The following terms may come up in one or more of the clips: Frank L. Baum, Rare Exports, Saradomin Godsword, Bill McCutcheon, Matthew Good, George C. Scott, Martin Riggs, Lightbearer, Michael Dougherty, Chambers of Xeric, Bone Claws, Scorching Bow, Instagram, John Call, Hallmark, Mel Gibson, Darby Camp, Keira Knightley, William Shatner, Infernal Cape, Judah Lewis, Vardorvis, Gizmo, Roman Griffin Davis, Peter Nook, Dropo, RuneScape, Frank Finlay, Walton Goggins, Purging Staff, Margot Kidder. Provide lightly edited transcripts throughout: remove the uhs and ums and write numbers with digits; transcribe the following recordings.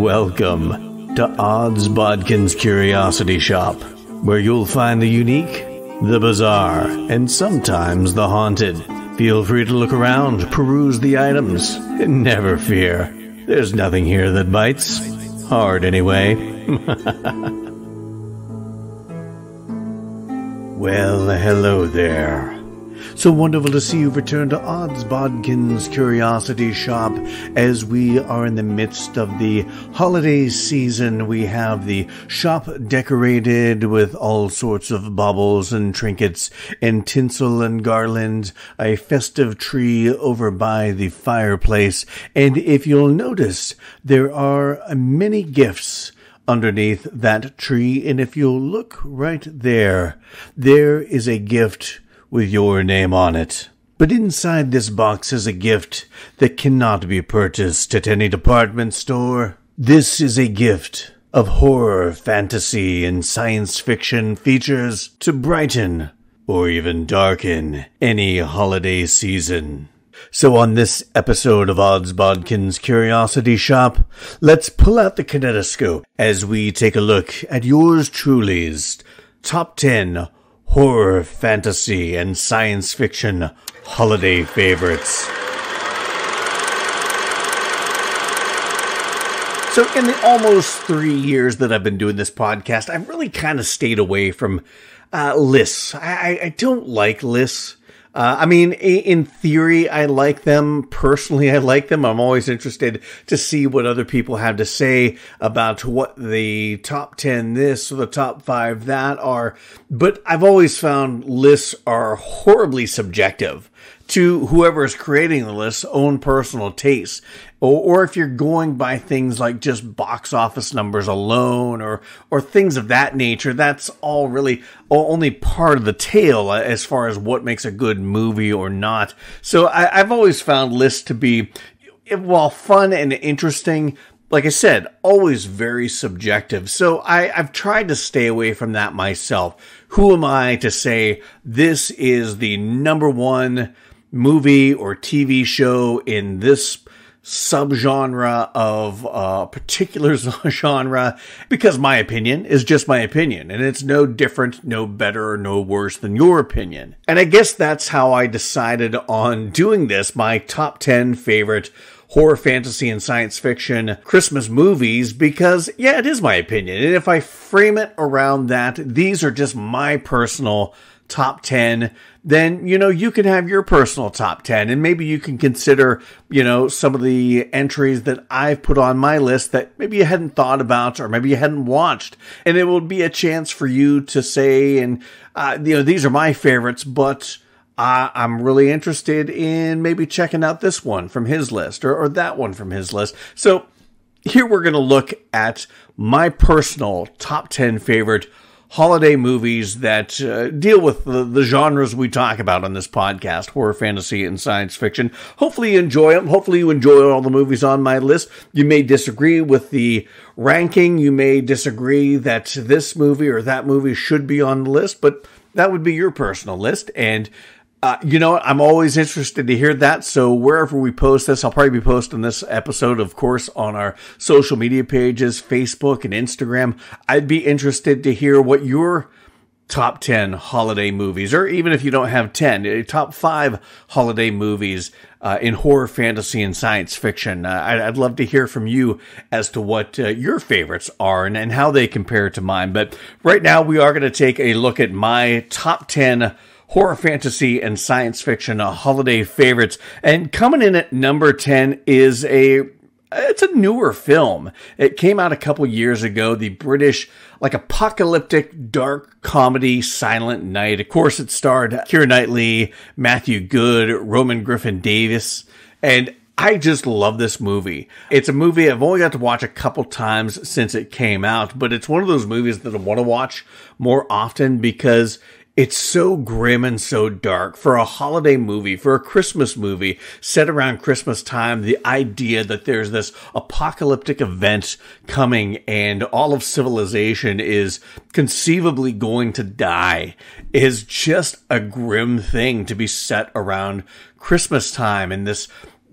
Welcome to Odds Bodkins Curiosity Shop, where you'll find the unique, the bizarre, and sometimes the haunted. Feel free to look around, peruse the items, and never fear. There's nothing here that bites. Hard anyway. Well, hello there. So wonderful to see you return to Odds Bodkins Curiosity Shop. As we are in the midst of the holiday season, we have the shop decorated with all sorts of baubles and trinkets and tinsel and garlands, a festive tree over by the fireplace. And if you'll notice, there are many gifts underneath that tree. And if you'll look right there, there is a gift with your name on it. But inside this box is a gift that cannot be purchased at any department store. This is a gift of horror, fantasy, and science fiction features to brighten or even darken any holiday season. So on this episode of Odds Bodkins Curiosity Shop, let's pull out the kinetoscope as we take a look at yours truly's Top 10 Horror, Fantasy, and Science Fiction Holiday Favorites. So in the almost 3 years that I've been doing this podcast, I've really kind of stayed away from lists. I don't like lists. I mean, in theory, I like them. Personally, I like them. I'm always interested to see what other people have to say about what the top 10 this or the top 5 that are. But I've always found lists are horribly subjective to whoever is creating the list's own personal taste. Or if you're going by things like just box office numbers alone or things of that nature, that's all really only part of the tale as far as what makes a good movie or not. So I've always found lists to be, while fun and interesting, like I said, always very subjective. So I've tried to stay away from that myself. Who am I to say this is the number one movie or TV show in this subgenre of a particular genre? Because my opinion is just my opinion, and it's no different, no better, or no worse than your opinion. And I guess that's how I decided on doing this, my top 10 favorite horror, fantasy, and science fiction Christmas movies, because, yeah, it is my opinion. And if I frame it around that, these are just my personal top 10, then, you know, you can have your personal top 10, and maybe you can consider, you know, some of the entries that I've put on my list that maybe you hadn't thought about or maybe you hadn't watched, and it will be a chance for you to say, and, you know, these are my favorites, but I'm really interested in maybe checking out this one from his list or that one from his list. So here we're going to look at my personal top 10 favorite holiday movies that deal with the genres we talk about on this podcast, horror, fantasy, and science fiction. Hopefully you enjoy them. Hopefully you enjoy all the movies on my list. You may disagree with the ranking. You may disagree that this movie or that movie should be on the list, but that would be your personal list. And you know, I'm always interested to hear that, so wherever we post this, I'll probably be posting this episode, of course, on our social media pages, Facebook and Instagram. I'd be interested to hear what your top 10 holiday movies, or even if you don't have 10, top 5 holiday movies in horror, fantasy, and science fiction. I'd love to hear from you as to what your favorites are and how they compare to mine. But right now, we are going to take a look at my top 10 horror, fantasy, and science fiction holiday favorites. And coming in at number 10 is it's a newer film. It came out a couple years ago, the British, like, apocalyptic dark comedy Silent Night. Of course, it starred Keira Knightley, Matthew Good, Roman Griffin Davis, and I just love this movie. It's a movie I've only got to watch a couple times since it came out, but it's one of those movies that I want to watch more often because it's so grim and so dark. For a holiday movie, for a Christmas movie set around Christmas time, the idea that there's this apocalyptic event coming and all of civilization is conceivably going to die is just a grim thing to be set around Christmas time. And this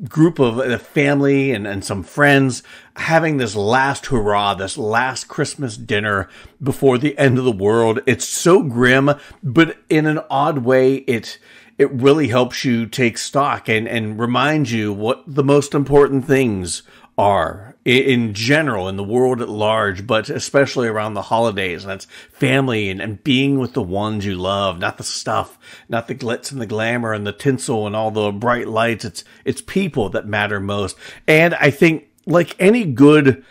group of the family and some friends having this last hurrah, this last Christmas dinner before the end of the world. It's so grim, but in an odd way, it really helps you take stock and remind you what the most important things are in general, in the world at large, but especially around the holidays. And that's family and being with the ones you love, not the stuff, not the glitz and the glamour and the tinsel and all the bright lights. It's people that matter most. And I think, like any good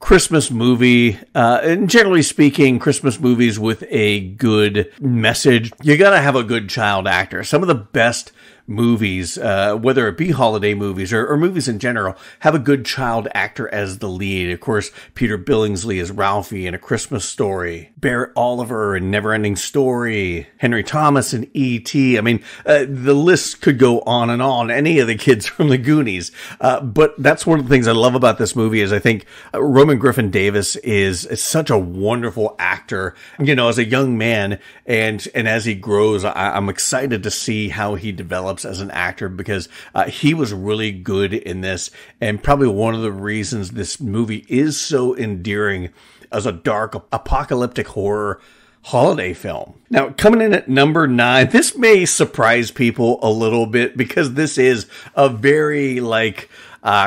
Christmas movie, and generally speaking, Christmas movies with a good message, you gotta have a good child actor. Some of the best movies, whether it be holiday movies or movies in general, have a good child actor as the lead. Of course, Peter Billingsley is Ralphie in A Christmas Story, Barrett Oliver in Neverending Story, Henry Thomas in E.T. I mean, the list could go on and on, any of the kids from the Goonies. But that's one of the things I love about this movie is I think Roman Griffin Davis is such a wonderful actor, you know, as a young man. And as he grows, I'm excited to see how he develops as an actor, because he was really good in this, and probably one of the reasons this movie is so endearing as a dark apocalyptic horror holiday film. Now, coming in at number 9, this may surprise people a little bit, because this is a very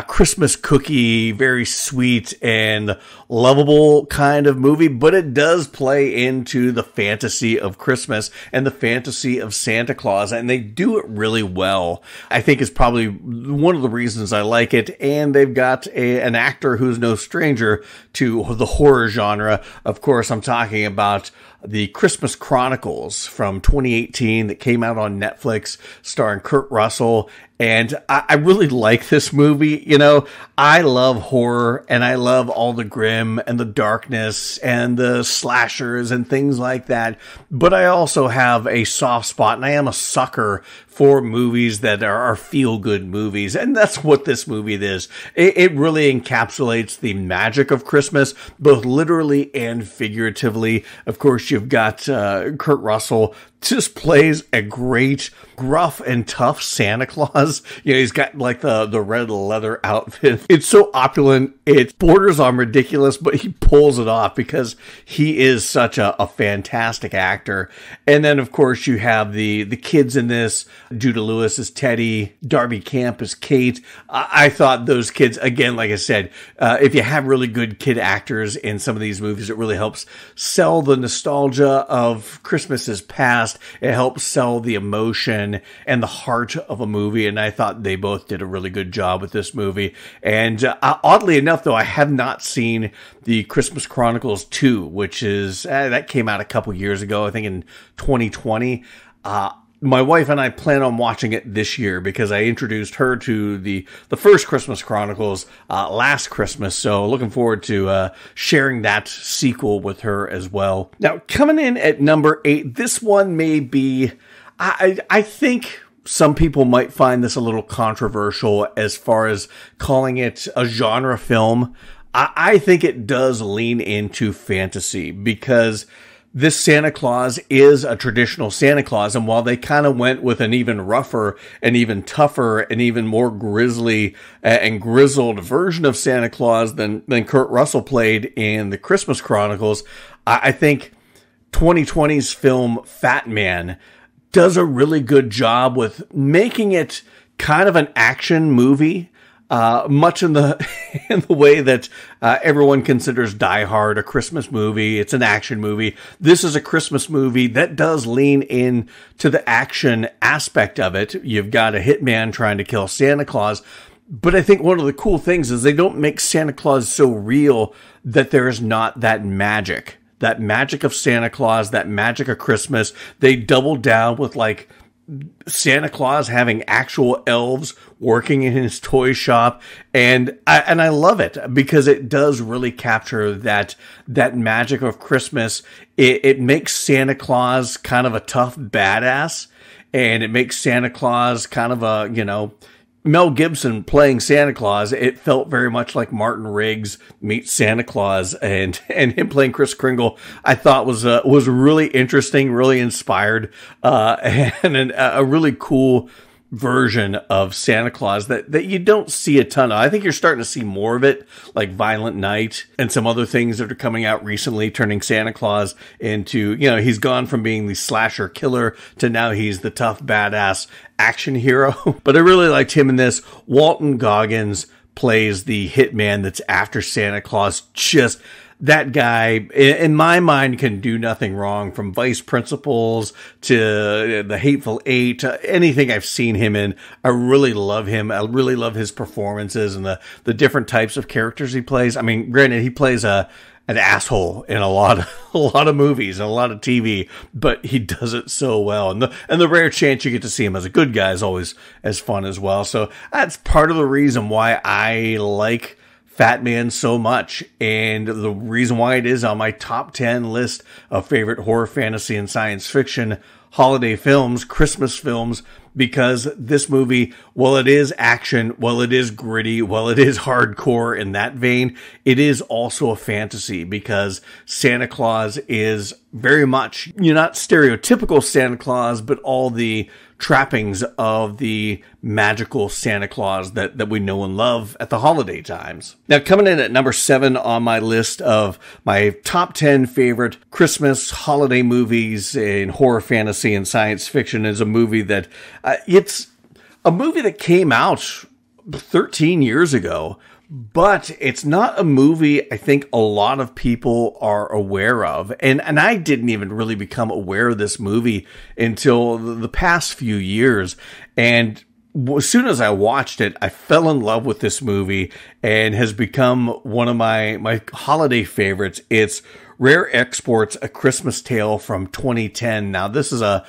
Christmas cookie, very sweet and lovable kind of movie, but it does play into the fantasy of Christmas and the fantasy of Santa Claus, and they do it really well. I think is probably one of the reasons I like it, and they've got an actor who's no stranger to the horror genre. Of course, I'm talking about The Christmas Chronicles from 2018 that came out on Netflix, starring Kurt Russell. And I really like this movie. You know, I love horror, and I love all the grim and the darkness and the slashers and things like that. But I also have a soft spot, and I am a sucker for movies that are feel-good movies. And that's what this movie is. It really encapsulates the magic of Christmas, both literally and figuratively. Of course, you've got Kurt Russell just plays a great, gruff and tough Santa Claus. You know, he's got like the red leather outfit. It's so opulent, it borders on ridiculous, but he pulls it off because he is such a fantastic actor. And then, of course, you have the kids in this. Judah Lewis is Teddy. Darby Camp is Kate. I thought those kids, again, like I said, if you have really good kid actors in some of these movies, it really helps sell the nostalgia of Christmas's past. It helps sell the emotion and the heart of a movie, and I thought they both did a really good job with this movie. And oddly enough, though, I have not seen The Christmas Chronicles 2, which is that came out a couple years ago, I think in 2020. My wife and I plan on watching it this year, because I introduced her to the first Christmas Chronicles last Christmas. So looking forward to sharing that sequel with her as well. Now, coming in at number 8, this one may be, I think some people might find this a little controversial as far as calling it a genre film. I think it does lean into fantasy, because this Santa Claus is a traditional Santa Claus, and while they kind of went with an even rougher and even tougher and even more grisly and grizzled version of Santa Claus than Kurt Russell played in The Christmas Chronicles, I think 2020's film Fat Man does a really good job with making it kind of an action movie. Much in the way that everyone considers Die Hard a Christmas movie. It's an action movie. This is a Christmas movie that does lean in to the action aspect of it. You've got a hitman trying to kill Santa Claus. But I think one of the cool things is they don't make Santa Claus so real that there is not that magic. That magic of Santa Claus, that magic of Christmas. They double down with like Santa Claus having actual elves working in his toy shop, and I love it, because it does really capture that magic of Christmas. It makes Santa Claus kind of a tough badass, and it makes Santa Claus kind of a, you know, Mel Gibson playing Santa Claus, it felt very much like Martin Riggs meets Santa Claus, and him playing Chris Kringle, I thought was really interesting, really inspired, and a really cool version of Santa Claus that you don't see a ton of. I think you're starting to see more of it, like Violent Night and some other things that are coming out recently, turning Santa Claus into, you know, he's gone from being the slasher killer to now he's the tough, badass action hero. But I really liked him in this. Walton Goggins plays the hitman that's after Santa Claus. Just that guy, in my mind, can do nothing wrong, from Vice Principals to The Hateful Eight, anything I've seen him in. I really love him. I really love his performances and the different types of characters he plays. I mean, granted, he plays an asshole in a lot of movies and a lot of TV, but he does it so well. And the rare chance you get to see him as a good guy is always as fun as well. So that's part of the reason why I like Fat Man so much, and the reason why it is on my top 10 list of favorite horror, fantasy, and science fiction holiday films, Christmas films, because this movie, while it is action, while it is gritty, while it is hardcore in that vein, it is also a fantasy, because Santa Claus is very much, you're not stereotypical Santa Claus, but all the trappings of the magical Santa Claus that we know and love at the holiday times. Now, coming in at number 7 on my list of my top 10 favorite Christmas holiday movies in horror, fantasy, and science fiction is a movie that came out 13 years ago, but it's not a movie I think a lot of people are aware of. And I didn't even really become aware of this movie until the past few years. And as soon as I watched it, I fell in love with this movie and has become one of my holiday favorites. It's Rare Exports, A Christmas Tale from 2010. Now, this is a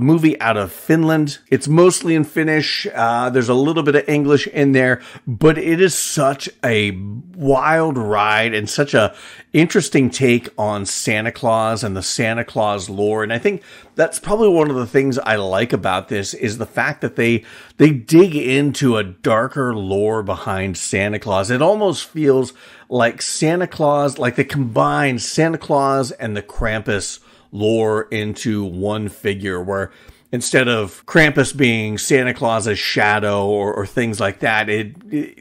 movie out of Finland. It's mostly in Finnish. There's a little bit of English in there, but it is such a wild ride and such a interesting take on Santa Claus and the Santa Claus lore. And I think that's probably one of the things I like about this is the fact that they dig into a darker lore behind Santa Claus. It almost feels like Santa Claus, like they combine Santa Claus and the Krampus lore into one figure, where instead of Krampus being Santa Claus's shadow or things like that,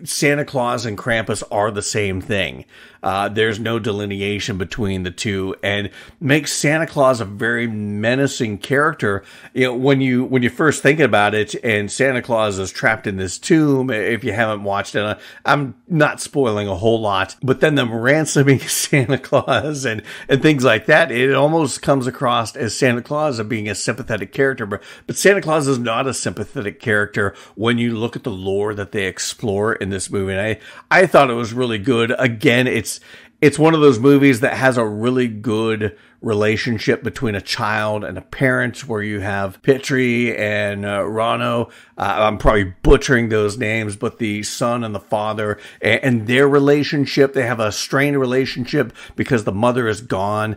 Santa Claus and Krampus are the same thing. There's no delineation between the two, and makes Santa Claus a very menacing character. You know, when you first think about it, and Santa Claus is trapped in this tomb. If you haven't watched it, I'm not spoiling a whole lot. But then them ransoming Santa Claus and things like that, it almost comes across as Santa Claus as being a sympathetic character. But Santa Claus is not a sympathetic character when you look at the lore that they explore in this movie. And I thought it was really good. Again, it's one of those movies that has a really good relationship between a child and a parent, where you have Pitri and Rano. I'm probably butchering those names, but the son and the father and their relationship. They have a strained relationship because the mother is gone,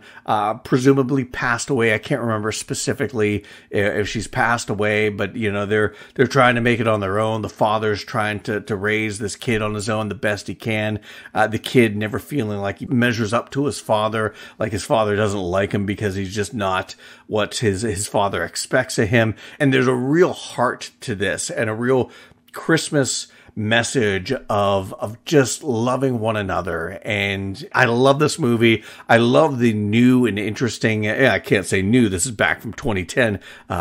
presumably passed away. I can't remember specifically if she's passed away, but you know, they're trying to make it on their own. The father's trying to raise this kid on his own the best he can. The kid never feeling like he measures up to his father, like his father doesn't like him because he's just not what his father expects of him. And there's a real heart to this and a real Christmas message of just loving one another. And I love this movie. I love the new and interesting, I can't say new, this is back from 2010,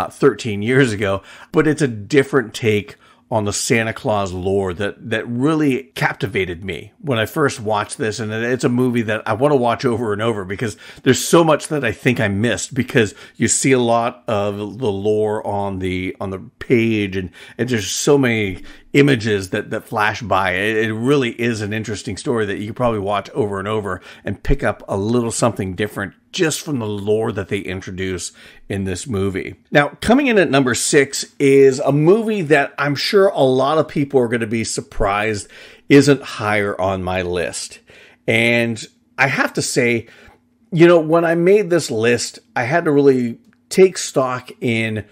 13 years ago, but it's a different take on the Santa Claus lore that really captivated me when I first watched this. And it's a movie that I want to watch over and over, because there's so much that I think I missed, because you see a lot of the lore on the page, and there's so many images that flash by. It really is an interesting story that you could probably watch over and over and pick up a little something different just from the lore that they introduce in this movie. Now, coming in at number 6 is a movie that I'm sure a lot of people are going to be surprised isn't higher on my list. And I have to say, you know, when I made this list, I had to really take stock in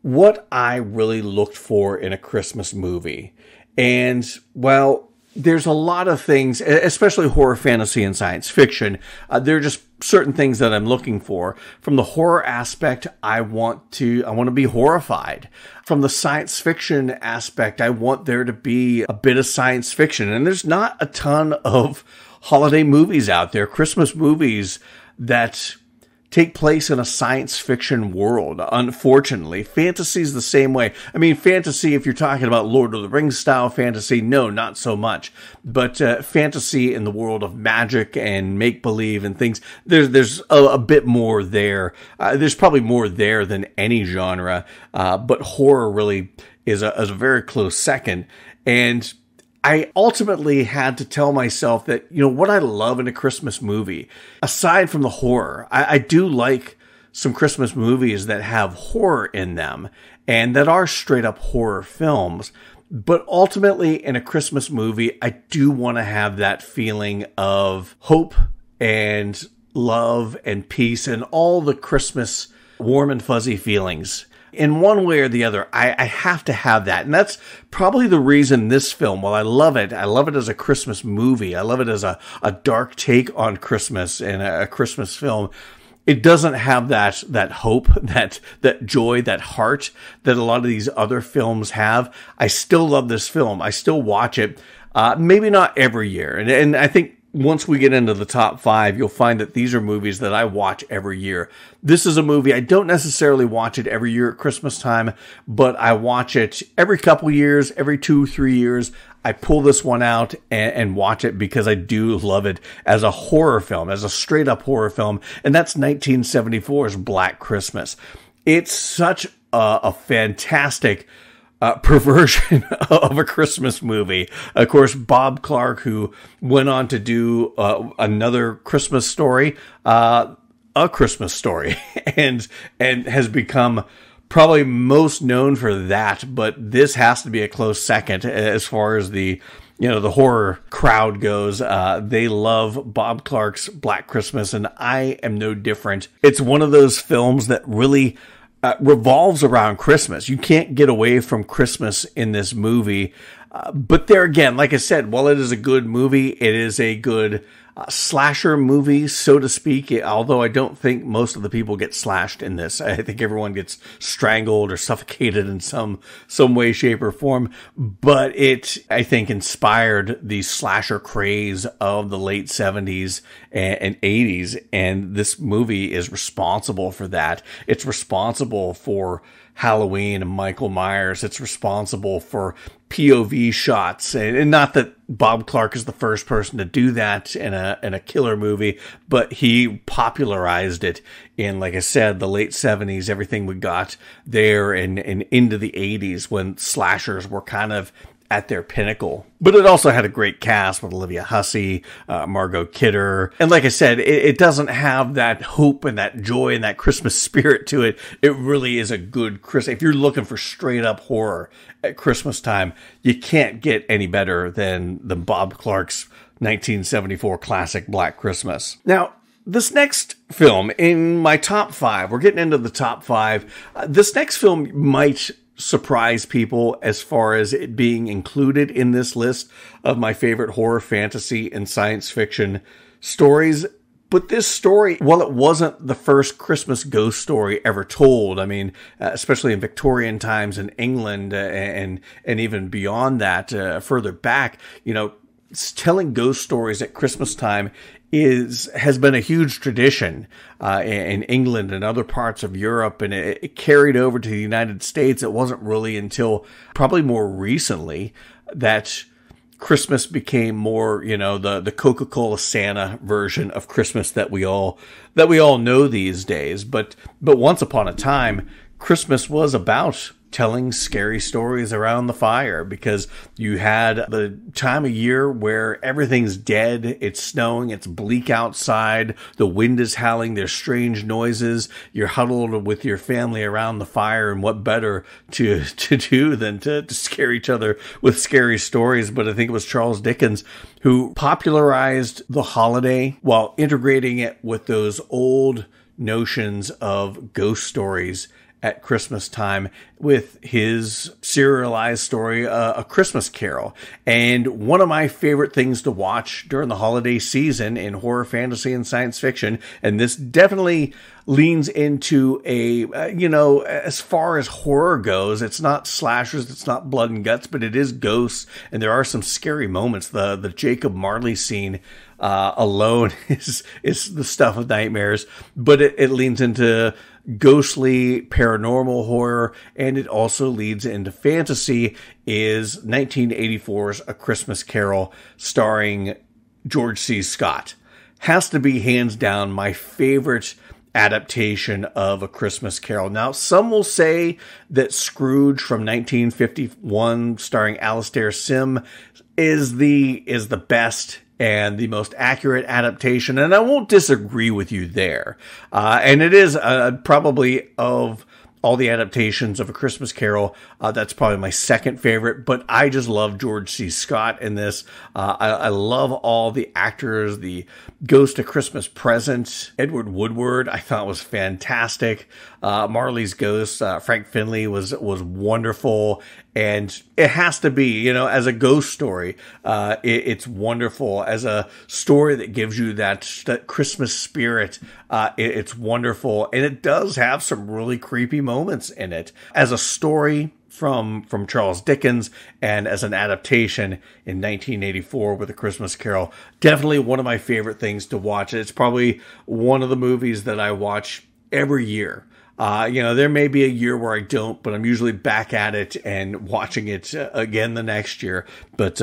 what I really looked for in a Christmas movie. And well, there's a lot of things, especially horror, fantasy, and science fiction. They're just certain things that I'm looking for. From the horror aspect, I want to be horrified. From the science fiction aspect, I want there to be a bit of science fiction. And there's not a ton of holiday movies out there, Christmas movies that take place in a science fiction world, unfortunately. Fantasy's the same way. I mean, fantasy, if you're talking about Lord of the Rings style fantasy, no, not so much. But fantasy in the world of magic and make-believe and things, there's a bit more there. There's probably more there than any genre, but horror really is a very close second. And I ultimately had to tell myself that, you know, what I love in a Christmas movie, aside from the horror, I do like some Christmas movies that have horror in them and that are straight up horror films. But ultimately in a Christmas movie, I do want to have that feeling of hope and love and peace and all the Christmas warm and fuzzy feelings. In one way or the other, I have to have that. And that's probably the reason this film, while I love it as a Christmas movie, I love it as a dark take on Christmas and a Christmas film, it doesn't have that hope, that joy, that heart that a lot of these other films have. I still love this film. I still watch it, maybe not every year. And I think once we get into the top 5, you'll find that these are movies that I watch every year. This is a movie, I don't necessarily watch it every year at Christmas time, but I watch it every couple years, every 2, 3 years. I pull this one out and watch it because I do love it as a horror film, as a straight up horror film. And that's 1974's Black Christmas. It's such a fantastic perversion of a Christmas movie. Of course, Bob Clark, who went on to do another Christmas Story, A Christmas Story, and has become probably most known for that. But this has to be a close second as far as the horror crowd goes. They love Bob Clark's Black Christmas, and I am no different. It's one of those films that really revolves around Christmas. You can't get away from Christmas in this movie. But there again, like I said, while it is a good movie, it is a good slasher movie, so to speak, although I don't think most of the people get slashed in this. I think everyone gets strangled or suffocated in some way, shape, or form. But it, I think, inspired the slasher craze of the late 70s and 80s, and this movie is responsible for that. It's responsible for Halloween and Michael Myers. It's responsible for POV shots, and not that Bob Clark is the first person to do that in a killer movie, but he popularized it in, like I said, the late 70s, everything we got there and into the 80s when slashers were kind of at their pinnacle. But it also had a great cast with Olivia Hussey, Margot Kidder. And like I said, it doesn't have that hope and that joy and that Christmas spirit to it. It really is a good Christmas. If you're looking for straight up horror at Christmas time, you can't get any better than the Bob Clark's 1974 classic Black Christmas. Now, this next film in my top 5, we're getting into the top 5. This next film might surprise people as far as it being included in this list of my favorite horror, fantasy, and science fiction stories. But this story, while it wasn't the first Christmas ghost story ever told, I mean, especially in Victorian times in England and even beyond that, further back, you know, telling ghost stories at Christmas time has been a huge tradition in England and other parts of Europe, and it carried over to the United States. It wasn't really until probably more recently that Christmas became more, you know, the Coca-Cola Santa version of Christmas that we all know these days. But once upon a time, Christmas was about telling scary stories around the fire, because you had the time of year where everything's dead. It's snowing. It's bleak outside. The wind is howling. There's strange noises. You're huddled with your family around the fire. And what better to do than to scare each other with scary stories? But I think it was Charles Dickens who popularized the holiday while integrating it with those old notions of ghost stories at Christmas time, with his serialized story, A Christmas Carol. And one of my favorite things to watch during the holiday season in horror, fantasy, and science fiction. And this definitely leans into a, you know, as far as horror goes, it's not slashers, it's not blood and guts, but it is ghosts. And there are some scary moments. The Jacob Marley scene alone is the stuff of nightmares, but it leans into ghostly paranormal horror, and it also leads into fantasy. Is 1984's A Christmas Carol starring George C. Scott has to be hands down my favorite adaptation of A Christmas Carol. Now, some will say that Scrooge from 1951 starring Alastair Sim is the best and the most accurate adaptation, and I won't disagree with you there. And it is probably, of all the adaptations of A Christmas Carol, that's probably my second favorite, but I just love George C. Scott in this. I love all the actors. The Ghost of Christmas Present, Edward Woodward, I thought was fantastic. Marley's Ghost, Frank Finlay was wonderful. And it has to be, you know, as a ghost story, it's wonderful. As a story that gives you that Christmas spirit, it's wonderful. And it does have some really creepy moments in it. As a story from Charles Dickens, and as an adaptation in 1984 with A Christmas Carol, definitely one of my favorite things to watch. It's probably one of the movies that I watch every year. You know, there may be a year where I don't, but I'm usually back at it and watching it again the next year. But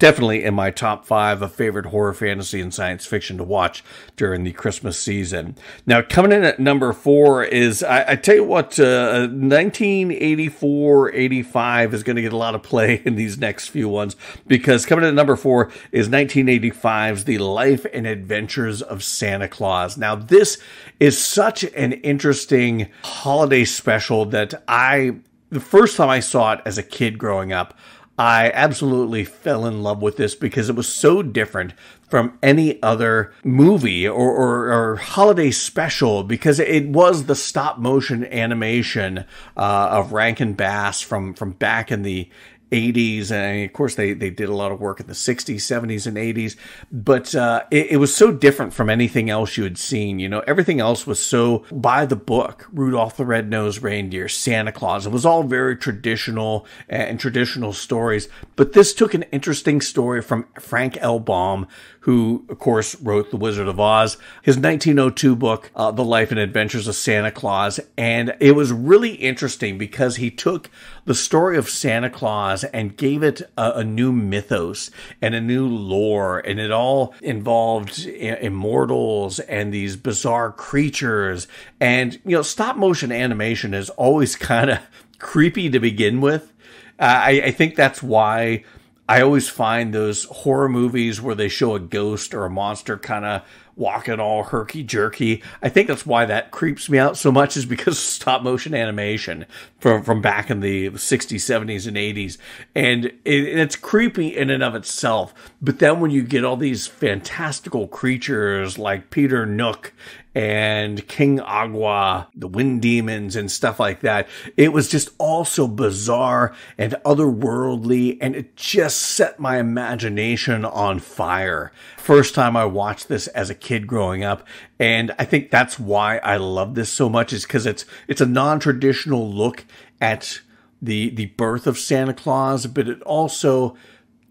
definitely in my top 5 of favorite horror, fantasy, and science fiction to watch during the Christmas season. Now, coming in at number 4 is, I tell you what, 1984-85 is going to get a lot of play in these next few ones, because coming in at number 4 is 1985's The Life and Adventures of Santa Claus. Now, this is such an interesting holiday special that the first time I saw it as a kid growing up, I absolutely fell in love with this, because it was so different from any other movie or holiday special, because it was the stop-motion animation of Rankin Bass from back in the 80s. And of course, they did a lot of work in the 60s, 70s, and 80s. But it was so different from anything else you had seen. You know, everything else was so by the book. Rudolph the Red-Nosed Reindeer, Santa Claus. It was all very traditional and traditional stories. But this took an interesting story from Frank L. Baum, who, of course, wrote The Wizard of Oz, his 1902 book, The Life and Adventures of Santa Claus. And it was really interesting because he took the story of Santa Claus and gave it a new mythos and a new lore. And it all involved immortals and these bizarre creatures. And, you know, stop motion animation is always kind of creepy to begin with. I think that's why I always find those horror movies where they show a ghost or a monster kind of walking all herky-jerky, I think that's why that creeps me out so much, is because of stop-motion animation from back in the 60s, 70s, and 80s. And it's creepy in and of itself. But then when you get all these fantastical creatures like Peter Nook and King Agua, the wind demons and stuff like that, it was just all so bizarre and otherworldly, and it just set my imagination on fire. First time I watched this as a kid growing up, and I think that's why I love this so much, is because it's a non-traditional look at the birth of Santa Claus, but it also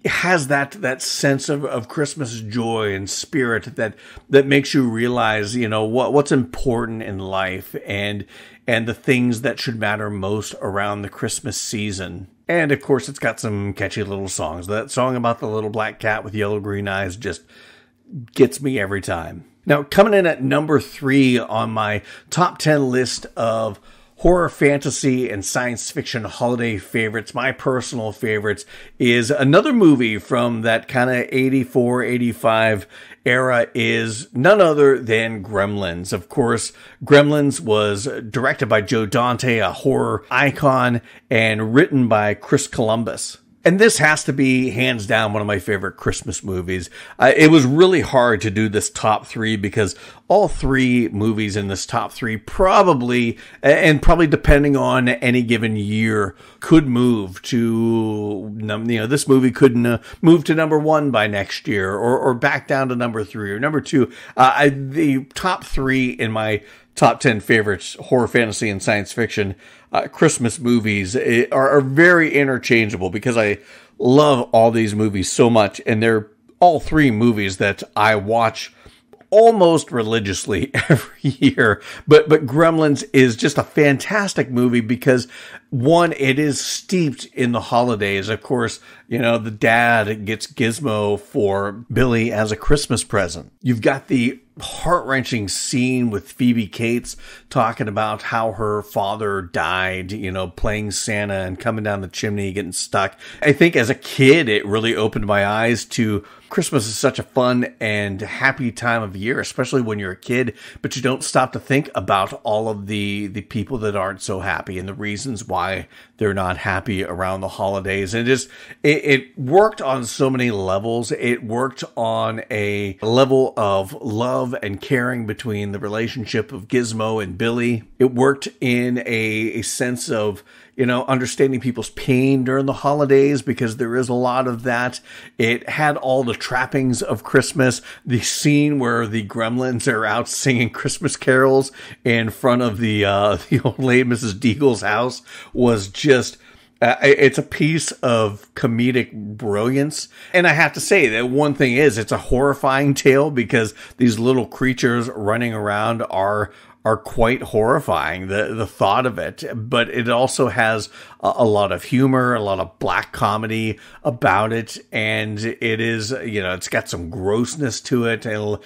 has that sense of Christmas joy and spirit that makes you realize, you know, what's important in life and the things that should matter most around the Christmas season. And of course, it's got some catchy little songs. That song about the little black cat with yellow green eyes just gets me every time. Now, coming in at number 3 on my top 10 list of horror, fantasy, and science fiction holiday favorites, my personal favorites, is another movie from that kind of 84, 85 era, is none other than Gremlins. Of course, Gremlins was directed by Joe Dante, a horror icon, and written by Chris Columbus. And this has to be, hands down, one of my favorite Christmas movies. It was really hard to do this top three because all three movies in this top three probably, and probably depending on any given year, could move to, this movie couldn't move to number one by next year or back down to number three or number two. The top three in my top 10 favorites, horror, fantasy, and science fiction Christmas movies are very interchangeable because I love all these movies so much. And they're all three movies that I watch almost religiously every year. But Gremlins is just a fantastic movie because, one, it is steeped in the holidays. Of course, the dad gets Gizmo for Billy as a Christmas present. You've got the heart-wrenching scene with Phoebe Cates talking about how her father died, playing Santa and coming down the chimney, getting stuck. I think as a kid, it really opened my eyes to Christmas is such a fun and happy time of year, especially when you're a kid, but you don't stop to think about all of the people that aren't so happy and the reasons why they're not happy around the holidays. And it worked on so many levels. It worked on a level of love and caring between the relationship of Gizmo and Billy. It worked in a sense of understanding people's pain during the holidays, because there is a lot of that. It had all the trappings of Christmas. The scene where the gremlins are out singing Christmas carols in front of the old lady, Mrs. Deagle's house, was just, it's a piece of comedic brilliance. And I have to say that one thing is, it's a horrifying tale because these little creatures running around are quite horrifying, the thought of it. But it also has a lot of humor, a lot of black comedy about it. And it is, it's got some grossness to it, and,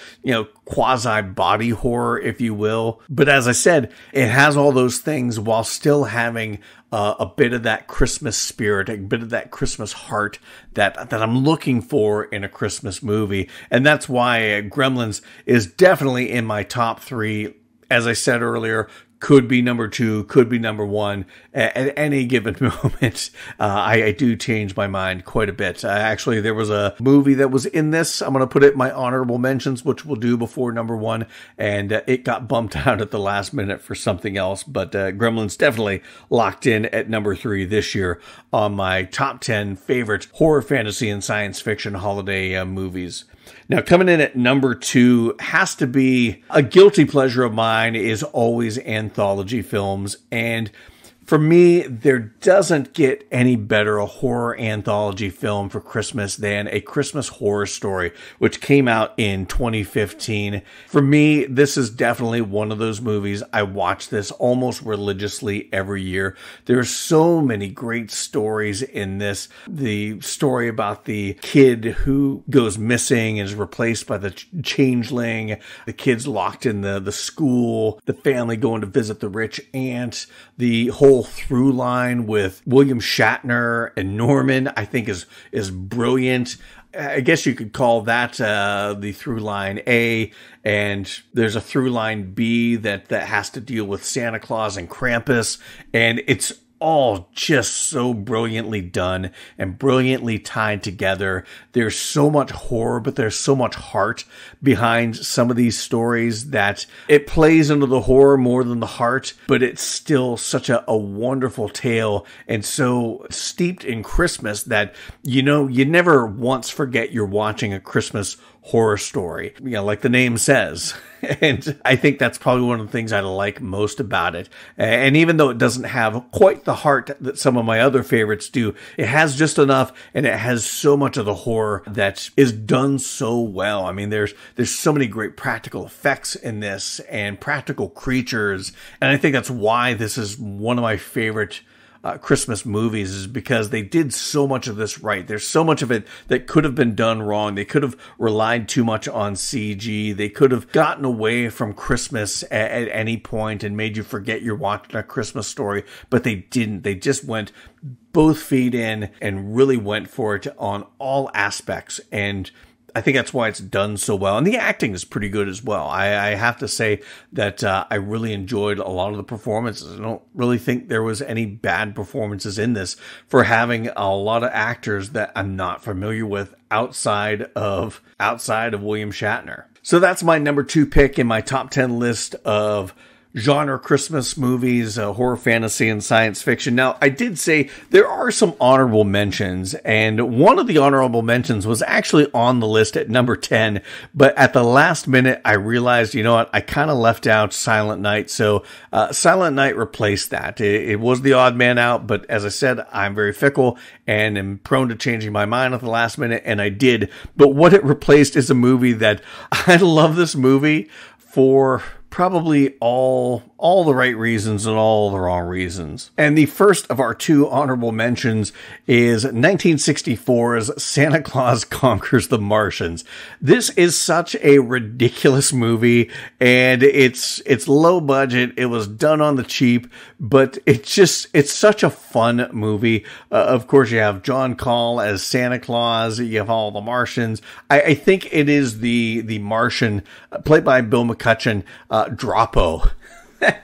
quasi-body horror, if you will. But as I said, it has all those things while still having a bit of that Christmas spirit, a bit of that Christmas heart that I'm looking for in a Christmas movie. And that's why Gremlins is definitely in my top three. As I said earlier, could be number two, could be number one. At any given moment, I do change my mind quite a bit. Actually, there was a movie that was in this. I'm going to put it in my honorable mentions, which we'll do before number one. And it got bumped out at the last minute for something else. But Gremlins definitely locked in at number three this year on my top 10 favorite horror, fantasy, and science fiction holiday movies. Now, coming in at number two has to be a guilty pleasure of mine, is always anthology films. And for me, there doesn't get any better a horror anthology film for Christmas than A Christmas Horror Story, which came out in 2015. For me, this is definitely one of those movies. I watch this almost religiously every year. There are so many great stories in this. The story about the kid who goes missing and is replaced by the changeling, the kids locked in the school, the family going to visit the rich aunt, the whole through line with William Shatner and Norman, I think is brilliant. I guess you could call that the through line A, and there's a through line B that has to deal with Santa Claus and Krampus, and it's all just so brilliantly done and brilliantly tied together. There's so much horror, but there's so much heart behind some of these stories that it plays into the horror more than the heart, but it's still such a wonderful tale and so steeped in Christmas that, you never once forget you're watching A Christmas Horror Story, like the name says. And I think that's probably one of the things I like most about it. And even though it doesn't have quite the heart that some of my other favorites do, it has just enough, and it has so much of the horror that is done so well. I mean, there's so many great practical effects in this and practical creatures. And I think that's why this is one of my favorite Christmas movies, is because they did so much of this right. There's so much of it that could have been done wrong. They could have relied too much on CG. They could have gotten away from Christmas at any point and made you forget you're watching A Christmas Story, but they didn't. They just went both feet in and really went for it on all aspects. And I think that's why it's done so well. And the acting is pretty good as well. I have to say that I really enjoyed a lot of the performances. I don't really think there was any bad performances in this for having a lot of actors that I'm not familiar with outside of William Shatner. So that's my number 2 pick in my top 10 list of genre Christmas movies, horror, fantasy, and science fiction. Now, I did say there are some honorable mentions, and one of the honorable mentions was actually on the list at number 10, but at the last minute, I realized, you know what, I kind of left out Silent Night, so Silent Night replaced that. It was the odd man out, but as I said, I'm very fickle and am prone to changing my mind at the last minute, and I did. But what it replaced is a movie that I love this movie for probably all the right reasons and all the wrong reasons. And the first of our 2 honorable mentions is 1964's Santa Claus Conquers the Martians. This is such a ridiculous movie, and it's low budget. It was done on the cheap, but it's such a fun movie. Of course, you have John Call as Santa Claus. You have all the Martians. I think it is the Martian, played by Bill McCutcheon, Dropo.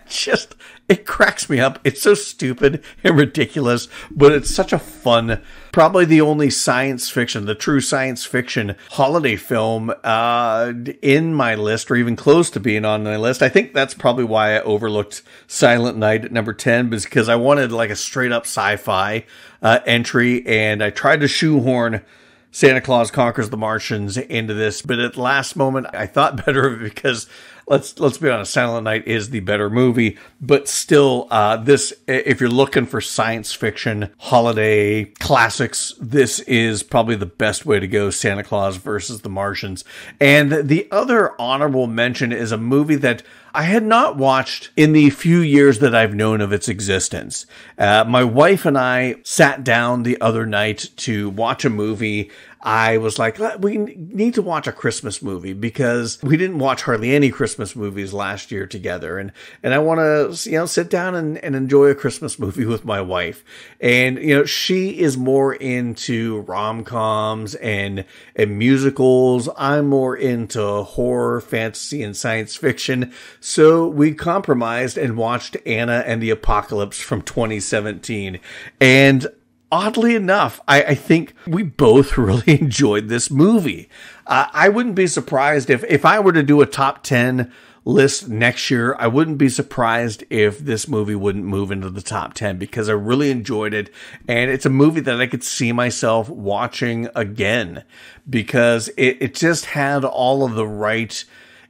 Just, it cracks me up. It's so stupid and ridiculous, but it's such a fun, probably the only science fiction, the true science fiction holiday film in my list, or even close to being on my list. I think that's probably why I overlooked Silent Night at number 10, because I wanted like a straight up sci-fi entry, and I tried to shoehorn Santa Claus Conquers the Martians into this, but at the last moment, I thought better of it, because let's be honest, Silent Night is the better movie. But still, this, if you're looking for science fiction, holiday classics, this is probably the best way to go, Santa Claus versus the Martians. And the other honorable mention is a movie that I had not watched in the few years that I've known of its existence. My wife and I sat down the other night to watch a movie. I was like, we need to watch a Christmas movie, because we didn't watch hardly any Christmas movies last year together. And I want to, you know, sit down and enjoy a Christmas movie with my wife. And, you know, she is more into rom-coms and musicals. I'm more into horror, fantasy, and science fiction. So we compromised and watched Anna and the Apocalypse from 2017. And oddly enough, I think we both really enjoyed this movie. I wouldn't be surprised if I were to do a top 10 list next year, I wouldn't be surprised if this movie wouldn't move into the top 10, because I really enjoyed it. And it's a movie that I could see myself watching again, because it just had all of the right...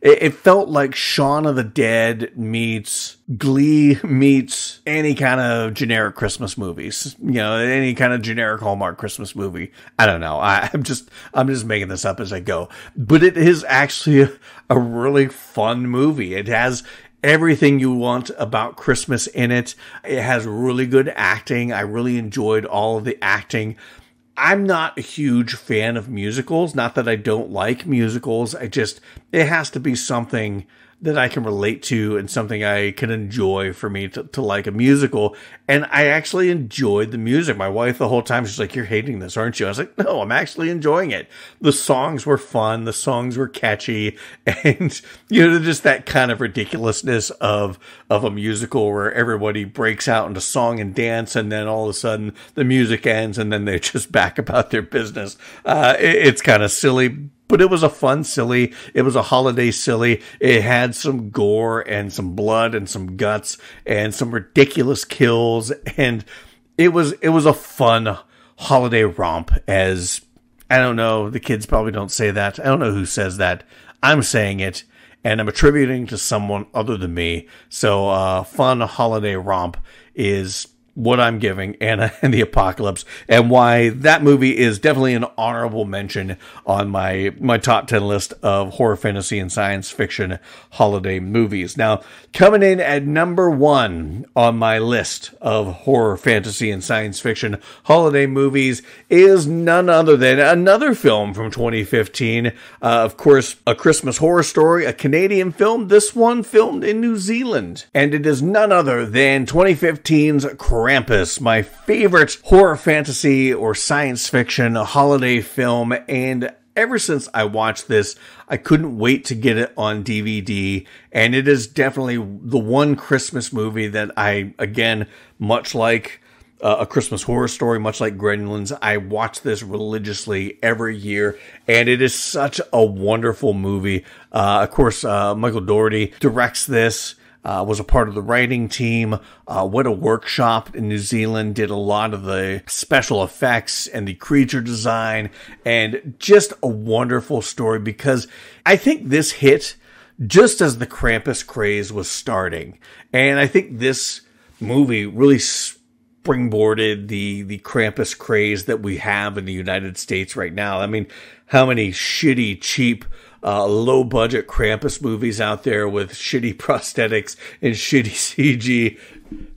It felt like Shaun of the Dead meets Glee meets any kind of generic Christmas movies, you know, any kind of generic Hallmark Christmas movie. I don't know. I'm just making this up as I go, but it is actually a really fun movie. It has everything you want about Christmas in it. It has really good acting. I really enjoyed all of the acting. I'm not a huge fan of musicals. Not that I don't like musicals. It has to be something that I can relate to and something I can enjoy for me to like a musical. And I actually enjoyed the music. My wife the whole time, she's like, "You're hating this, aren't you?" I was like, "No, I'm actually enjoying it." The songs were fun. The songs were catchy. And, you know, just that kind of ridiculousness of a musical where everybody breaks out into song and dance, and then all of a sudden the music ends and then they're just back about their business. It's kind of silly. But it was a fun silly. It was a holiday silly. It had some gore and some blood and some guts and some ridiculous kills. And it was a fun holiday romp, as, I don't know, the kids probably don't say that. I don't know who says that. I'm saying it, and I'm attributing to someone other than me. So fun holiday romp is what I'm giving Anna and the Apocalypse, and why that movie is definitely an honorable mention on my top 10 list of horror, fantasy, and science fiction holiday movies. Now, coming in at number 1 on my list of horror, fantasy, and science fiction holiday movies is none other than another film from 2015. Of course, A Christmas Horror Story, a Canadian film, this one filmed in New Zealand. And it is none other than 2015's Krampus, my favorite horror, fantasy, or science fiction holiday film, and ever since I watched this, I couldn't wait to get it on DVD. And it is definitely the one Christmas movie that I, again, much like A Christmas Horror Story, much like Gremlins, I watch this religiously every year, and it is such a wonderful movie. Of course, Michael Dougherty directs this, was a part of the writing team, went a workshop in New Zealand, did a lot of the special effects and the creature design, and just a wonderful story, because I think this hit just as the Krampus craze was starting. And I think this movie really springboarded the Krampus craze that we have in the United States right now. I mean, how many shitty, cheap, low-budget Krampus movies out there with shitty prosthetics and shitty CG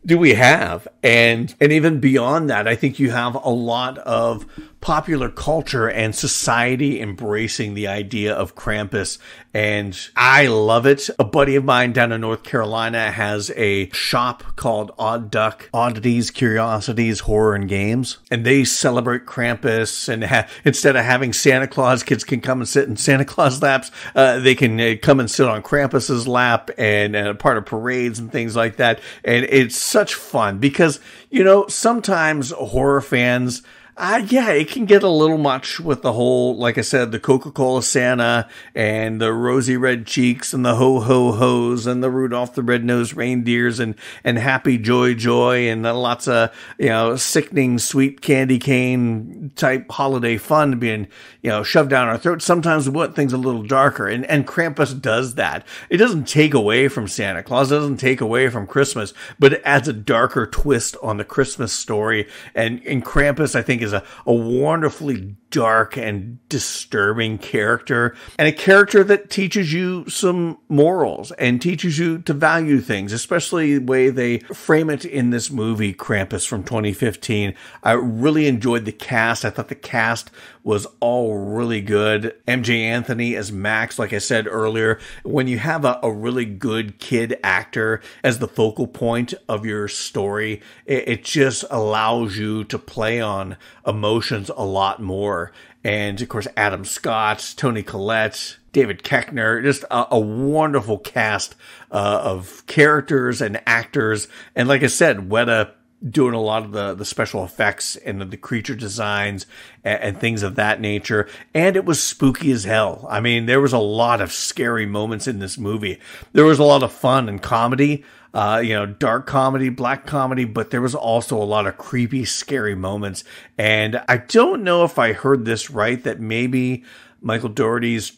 do we have? And even beyond that, I think you have a lot of popular culture and society embracing the idea of Krampus, and I love it. A buddy of mine down in North Carolina has a shop called Odd Duck, Oddities, Curiosities, Horror, and Games, and they celebrate Krampus, and instead of having Santa Claus, kids can come and sit in Santa Claus' laps, they can come and sit on Krampus's lap, and part of parades and things like that, and it's such fun, because, you know, sometimes horror fans, yeah, it can get a little much with the whole, like I said, the Coca-Cola Santa and the rosy red cheeks and the ho-ho-hos and the Rudolph the Red-Nosed Reindeers and Happy Joy Joy and lots of, you know, sickening sweet candy cane type holiday fun being, you know, shoved down our throats. Sometimes we want things a little darker, and Krampus does that. It doesn't take away from Santa Claus, it doesn't take away from Christmas, but it adds a darker twist on the Christmas story, and Krampus, I think, is a wonderfully dark and disturbing character, and a character that teaches you some morals and teaches you to value things, especially the way they frame it in this movie, Krampus from 2015. I really enjoyed the cast. I thought the cast was all really good. MJ Anthony as Max, like I said earlier, when you have a really good kid actor as the focal point of your story, it just allows you to play on emotions a lot more. And of course, Adam Scott, Toni Collette, David Koechner, just a wonderful cast of characters and actors. And like I said, Weta doing a lot of the special effects and the creature designs and things of that nature. And it was spooky as hell. I mean, there was a lot of scary moments in this movie. There was a lot of fun and comedy, you know, dark comedy, black comedy, but there was also a lot of creepy, scary moments. And I don't know if I heard this right, that maybe Michael Dougherty's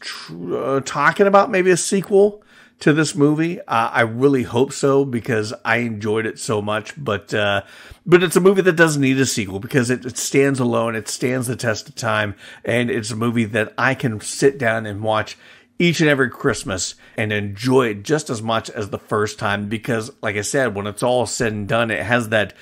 talking about maybe a sequel to this movie. I really hope so, because I enjoyed it so much, but it's a movie that doesn't need a sequel, because it stands alone, it stands the test of time, and it's a movie that I can sit down and watch each and every Christmas and enjoy it just as much as the first time, because, like I said, when it's all said and done, it has that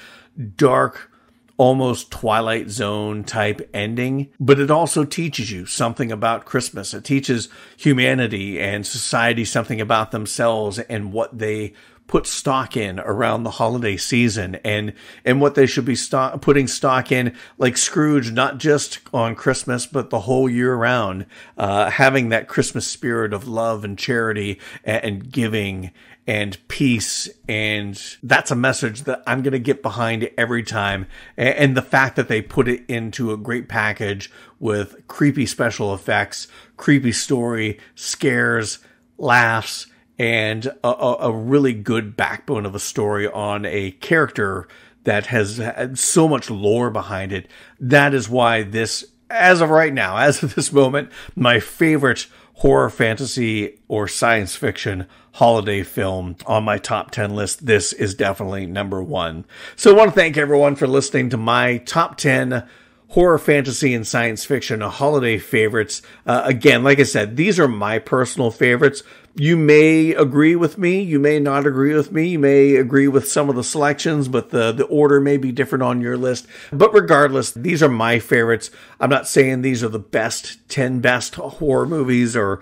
dark, almost Twilight Zone type ending, but it also teaches you something about Christmas. It teaches humanity and society something about themselves and what they put stock in around the holiday season, and what they should be putting stock in, like Scrooge, not just on Christmas, but the whole year round, having that Christmas spirit of love and charity and giving and peace. And that's a message that I'm going to get behind every time. And the fact that they put it into a great package with creepy special effects, creepy story, scares, laughs, and a really good backbone of a story on a character that has had so much lore behind it. That is why this, as of right now, as of this moment, my favorite horror, fantasy, or science fiction holiday film on my top 10 list. This is definitely number one. So I want to thank everyone for listening to my top 10 horror, fantasy, and science fiction holiday favorites. Again, like I said, these are my personal favorites. You may agree with me. You may not agree with me. You may agree with some of the selections, but the order may be different on your list. But regardless, these are my favorites. I'm not saying these are the best 10 best horror movies or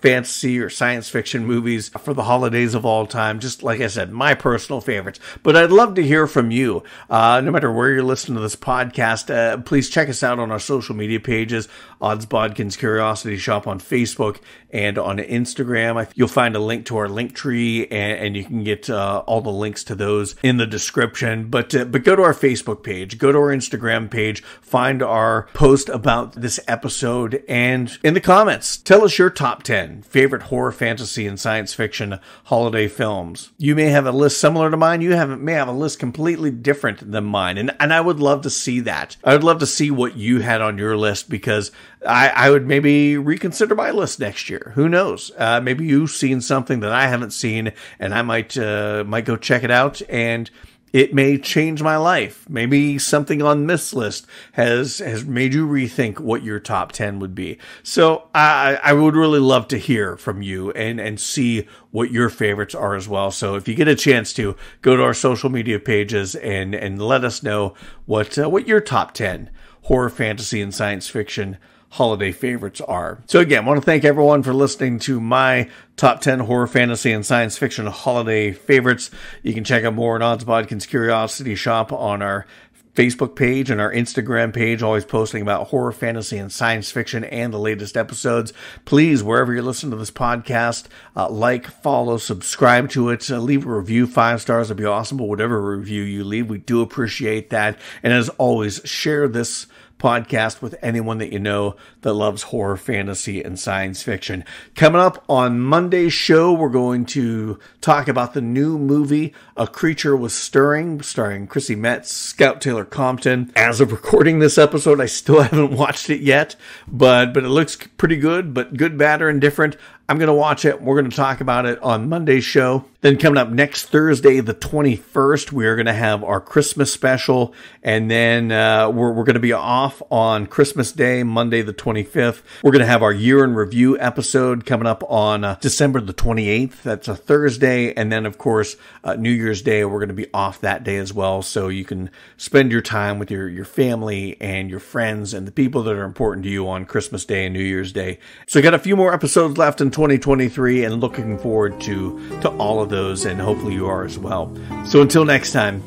fantasy or science fiction movies for the holidays of all time. Just like I said, my personal favorites. But I'd love to hear from you. No matter where you're listening to this podcast, please check us out on our social media pages, Odds Bodkins Curiosity Shoppe on Facebook and on Instagram. You'll find a link to our Linktree, and you can get all the links to those in the description. But go to our Facebook page, go to our Instagram page, find our post about this episode, and in the comments, tell us your top 10 favorite horror, fantasy, and science fiction holiday films. You may have a list similar to mine. You may have a list completely different than mine, and I would love to see that. I would love to see what you had on your list, because I would maybe reconsider my list next year. Who knows? Maybe you've seen something that I haven't seen, and I might go check it out, and it may change my life. Maybe something on this list has made you rethink what your top 10 would be. So I would really love to hear from you and see what your favorites are as well. So if you get a chance to, go to our social media pages and let us know what your top 10 horror, fantasy, and science fiction holiday favorites are. So again, I want to thank everyone for listening to my top 10 horror, fantasy, and science fiction holiday favorites. You can check out more at Odds Bodkins Curiosity Shoppe on our Facebook page and our Instagram page, always posting about horror, fantasy, and science fiction and the latest episodes. Please, wherever you listen to this podcast, like, follow, subscribe to it, leave a review, 5 stars. It'd be awesome, but whatever review you leave, we do appreciate that. And as always, share this podcast with anyone that you know that loves horror, fantasy, and science fiction. Coming up on Monday's show, we're going to talk about the new movie, A Creature Was Stirring, starring Chrissy Metz, Scout Taylor Compton. As of recording this episode, I still haven't watched it yet, but it looks pretty good, but good, bad, or indifferent. I'm going to watch it. We're going to talk about it on Monday's show. Then coming up next Thursday, the 21st, we are going to have our Christmas special. And then we're going to be off on Christmas Day, Monday the 25th. We're going to have our year in review episode coming up on December the 28th. That's a Thursday. And then, of course, New Year's Day, we're going to be off that day as well. So you can spend your time with your family and your friends and the people that are important to you on Christmas Day and New Year's Day. So we got a few more episodes left in 2023, and looking forward to all of those, and hopefully you are as well. So until next time.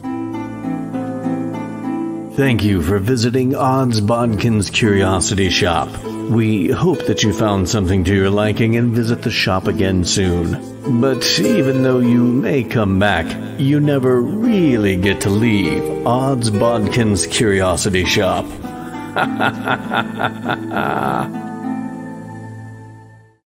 Thank you for visiting Odds Bodkins Curiosity Shoppe. We hope that you found something to your liking and visit the shop again soon. But even though you may come back, you never really get to leave Odds Bodkins Curiosity Shoppe. Ha ha ha ha ha ha.